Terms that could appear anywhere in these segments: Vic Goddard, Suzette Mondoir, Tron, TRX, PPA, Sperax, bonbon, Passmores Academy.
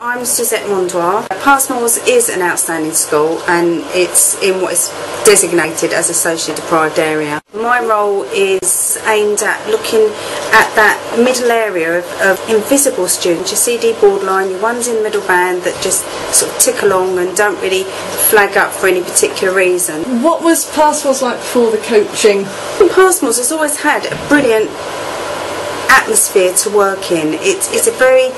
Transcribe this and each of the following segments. I'm Suzette Mondoir. Passmores is an outstanding school and it's in what is designated as a socially deprived area. My role is aimed at looking at that middle area of invisible students, your CD borderline, your ones in the middle band that just sort of tick along and don't really flag up for any particular reason. What was Passmores like before the coaching? Passmores has always had a brilliant atmosphere to work in. It's a very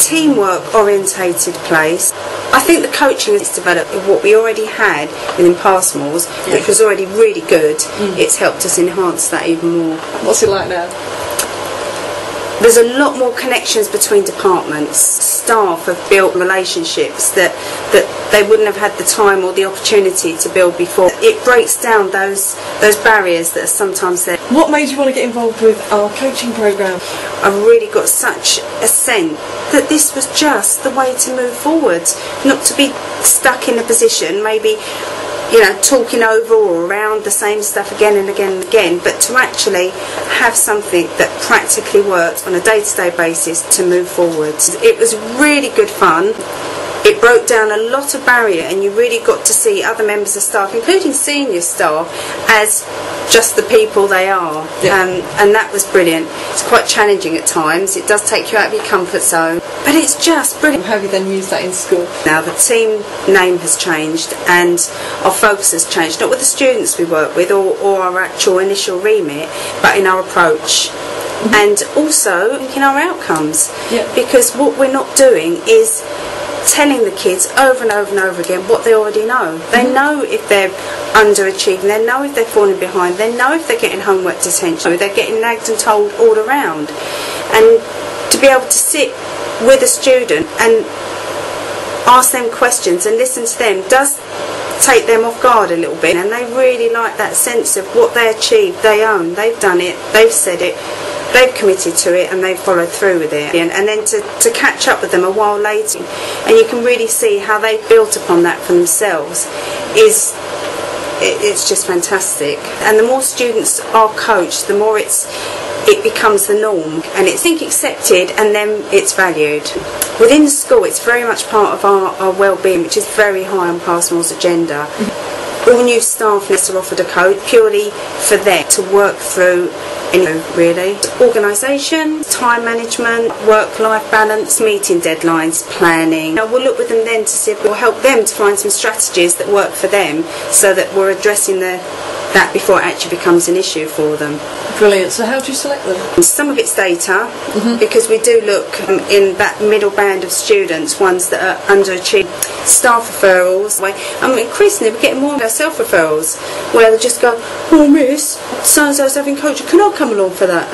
teamwork orientated place. I think the coaching has developed what we already had within Passmores, which was already really good. It's helped us enhance that even more. What's it like now? There's a lot more connections between departments. Staff have built relationships that they wouldn't have had the time or the opportunity to build before. It breaks down those barriers that are sometimes there. What made you want to get involved with our coaching programme? I've really got such a sense that this was just the way to move forward, not to be stuck in a position, maybe talking over or around the same stuff again and again and again, but to actually have something that practically works on a day-to-day basis to move forward. It was really good fun. It broke down a lot of barrier and you really got to see other members of staff, including senior staff, as just the people they are. And that was brilliant. It's quite challenging at times, it does take you out of your comfort zone, but it's just brilliant. How have you then used that in school? Now the team name has changed and our focus has changed, not with the students we work with or our actual initial remit, but in our approach. And also in our outcomes, because what we're not doing is telling the kids over and over and over again what they already know. They know if they're underachieving, they know if they're falling behind, they know if they're getting homework detention, they're getting nagged and told all around. And to be able to sit with a student and ask them questions and listen to them does take them off guard a little bit, and they really like that sense of what they achieved, they own, they've done it, they've said it, they've committed to it and they've followed through with it. And then to catch up with them a while later and you can really see how they've built upon that for themselves is it's just fantastic. And the more students are coached, the more it becomes the norm and it's accepted and then it's valued. Within school it's very much part of our well-being, which is very high on Passmores' agenda. All new staff are offered a code purely for them to work through really. Organisation, time management, work-life balance, meeting deadlines, planning. Now we'll look with them then to see if we'll help them to find some strategies that work for them so that we're addressing that before it actually becomes an issue for them. Brilliant. So how do you select them? Some of it's data, because we do look in that middle band of students, ones that are underachieved. Staff referrals, increasingly we're getting more of our self-referrals, where they just go, oh miss, so-and-so's having coaching, can I come along for that?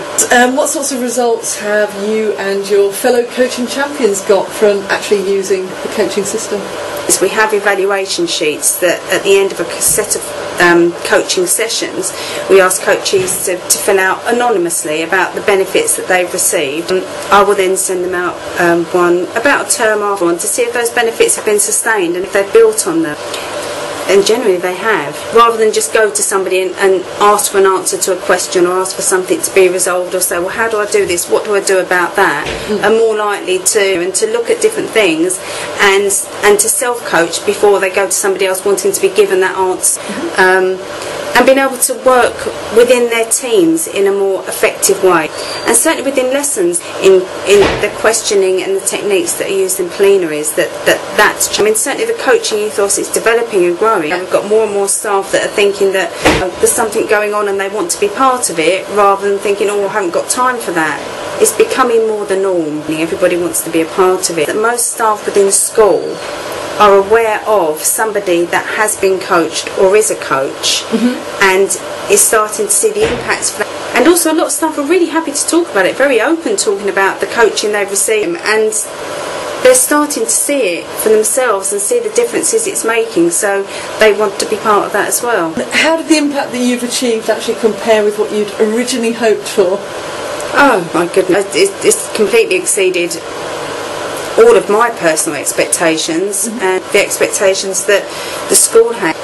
What sorts of results have you and your fellow coaching champions got from actually using the coaching system? We have evaluation sheets that at the end of a set of coaching sessions we ask coaches to fill out anonymously about the benefits that they've received. I will then send them out one about a term after one to see if those benefits have been sustained and if they've built on them. And generally they have. Rather than just go to somebody and ask for an answer to a question or ask for something to be resolved or say, well, how do I do this? What do I do about that? Are more likely to look at different things and to self-coach before they go to somebody else wanting to be given that answer. And being able to work within their teams in a more effective way. And certainly within lessons, in the questioning and the techniques that are used in plenaries, that's true. Certainly the coaching ethos is developing and growing. And we've got more and more staff that are thinking that there's something going on and they want to be part of it, rather than thinking, oh, I haven't got time for that. It's becoming more the norm. Everybody wants to be a part of it. That most staff within school are aware of somebody that has been coached or is a coach and is starting to see the impacts of that. And also a lot of staff are really happy to talk about it, very open talking about the coaching they've received, and they're starting to see it for themselves and see the differences it's making, so they want to be part of that as well. How did the impact that you've achieved actually compare with what you'd originally hoped for? Oh my goodness, it's completely exceeded all of my personal expectations and the expectations that the school had.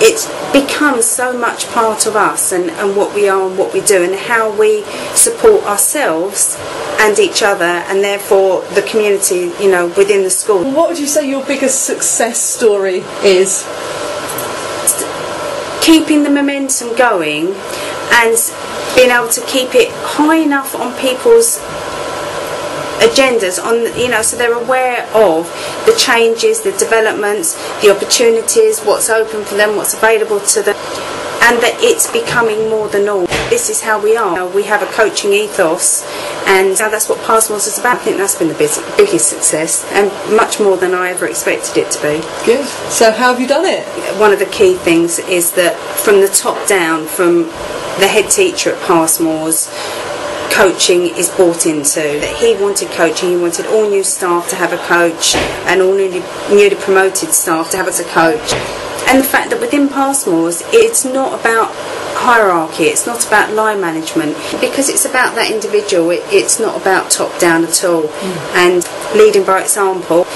It's becomes so much part of us and what we are and what we do and how we support ourselves and each other and therefore the community, you know, within the school. What would you say your biggest success story is? Keeping the momentum going and being able to keep it high enough on people's agendas, on, you know, so they're aware of the changes, the developments, the opportunities, what's open for them, what's available to them, and that it's becoming more the norm. This is how we are. We have a coaching ethos, and that's what Passmores is about. I think that's been the biggest success, and much more than I ever expected it to be. Good. So how have you done it? One of the key things is that from the top down, from the head teacher at Passmores, coaching is bought into. That he wanted coaching, he wanted all new staff to have a coach and all newly promoted staff to have as a coach. And the fact that within Passmores it's not about hierarchy, it's not about line management, because it's about that individual, it's not about top down at all. And leading by example,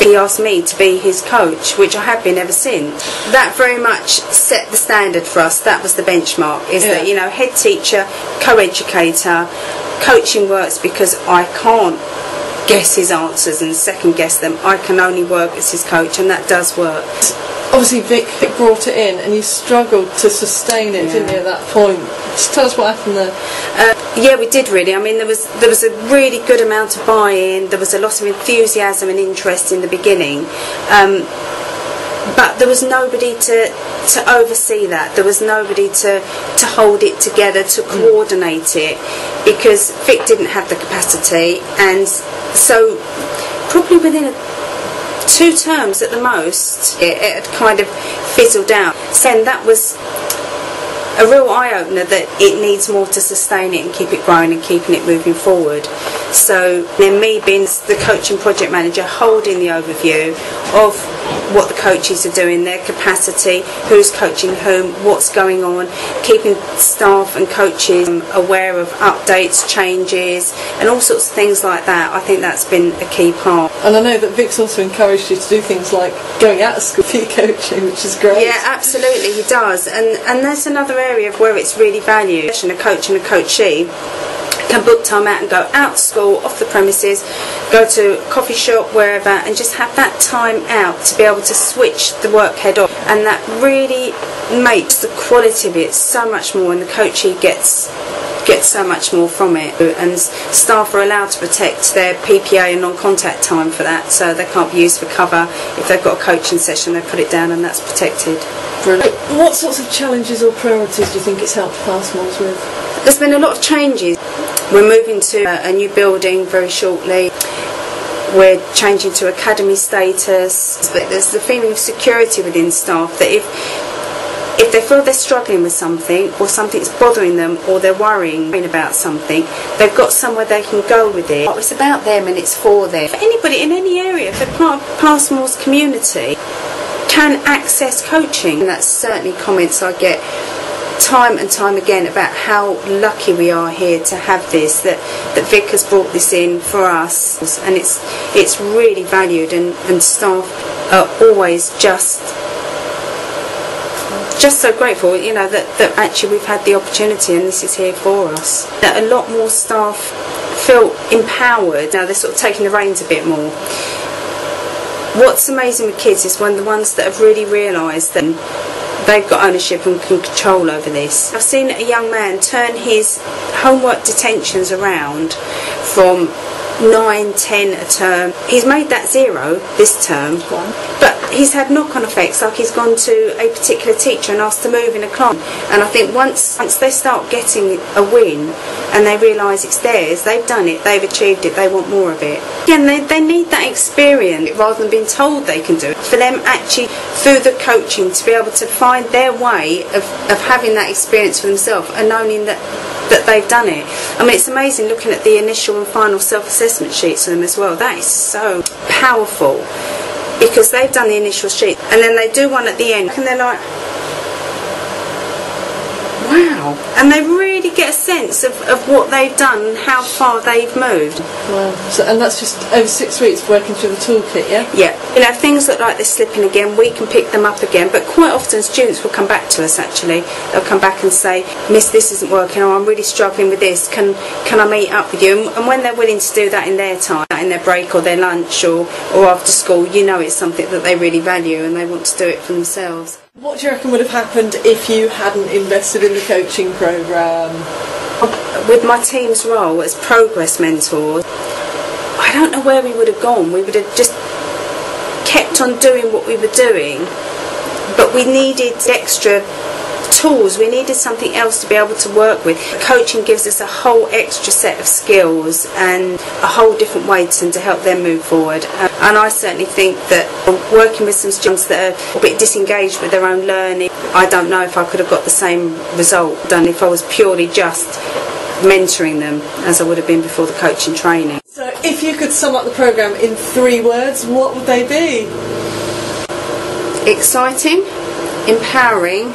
he asked me to be his coach, which I have been ever since. That very much set the standard for us. That was the benchmark, is that, you know, head teacher, co-educator, coaching works because I can't guess his answers and second guess them. I can only work as his coach, and that does work. Obviously Vic brought it in and you struggled to sustain it, didn't you, at that point? Just tell us what happened there. Yeah, we did really. I mean, there was a really good amount of buy-in, there was a lot of enthusiasm and interest in the beginning, but there was nobody to oversee that, there was nobody to hold it together, to coordinate it, because Vic didn't have the capacity. And so probably within two terms at the most, it had kind of fizzled out. So that was a real eye-opener that it needs more to sustain it and keep it growing and keeping it moving forward. So then me being the coach and project manager, holding the overview of what the coaches are doing, their capacity, who's coaching whom, what's going on, keeping staff and coaches aware of updates, changes and all sorts of things like that. I think that's been a key part. And I know that Vic's also encouraged you to do things like going out of school for your coaching, which is great. Yeah, absolutely, he does. And that's another area of where it's really valued. A coach and a coachee can book time out and go out school, off the premises, go to a coffee shop, wherever, and just have that time out to be able to switch the work head on, and that really makes the quality of it so much more, and the coachee gets so much more from it. And staff are allowed to protect their PPA and non-contact time for that, so they can't be used for cover. If they've got a coaching session, they put it down and that's protected. Brilliant. What sorts of challenges or priorities do you think it's helped Passmores with? There's been a lot of changes. We're moving to a new building very shortly. We're changing to academy status. But there's the feeling of security within staff that if they feel they're struggling with something, or something's bothering them, or they're worrying about something, they've got somewhere they can go with it. It's about them and it's for them. For anybody in any area, if they're part of Passmores community, can access coaching. And that's certainly comments I get time and time again about how lucky we are here to have this, that Vic has brought this in for us, and it's really valued, and staff are always just so grateful, you know, that actually we've had the opportunity and this is here for us. That a lot more staff feel empowered now, they're sort of taking the reins a bit more. What's amazing with kids is when the ones that have really realised that they've got ownership and can control over this. I've seen a young man turn his homework detentions around from 9, 10 a term. He's made that 0 this term, but he's had knock-on effects, like he's gone to a particular teacher and asked to move in a class. And I think once they start getting a win and they realise it's theirs, they've done it, they've achieved it, they want more of it. Again, they need that experience rather than being told they can do it. For them actually, through the coaching, to be able to find their way of having that experience for themselves and knowing that they've done it. I mean, it's amazing looking at the initial and final self-assessment sheets for them as well. That is so powerful, because they've done the initial sheet and then they do one at the end and they're like, Wow. And they really get a sense of what they've done, how far they've moved. Wow. So, and that's just over 6 weeks working through the toolkit, yeah? Yeah. You know, things that like they're slipping again, we can pick them up again, but quite often students will come back to us actually. They'll come back and say, Miss, this isn't working, or I'm really struggling with this, can I meet up with you? And when they're willing to do that in their time, in their break or their lunch or after school, you know it's something that they really value and they want to do it for themselves. What do you reckon would have happened if you hadn't invested in the coaching programme? With my team's role as progress mentors, I don't know where we would have gone. We would have just kept on doing what we were doing, but we needed extra tools, we needed something else to be able to work with. Coaching gives us a whole extra set of skills and a whole different way to help them move forward. And I certainly think that working with some students that are a bit disengaged with their own learning, I don't know if I could have got the same result done if I was purely just mentoring them as I would have been before the coaching training. So if you could sum up the programme in 3 words, what would they be? Exciting, empowering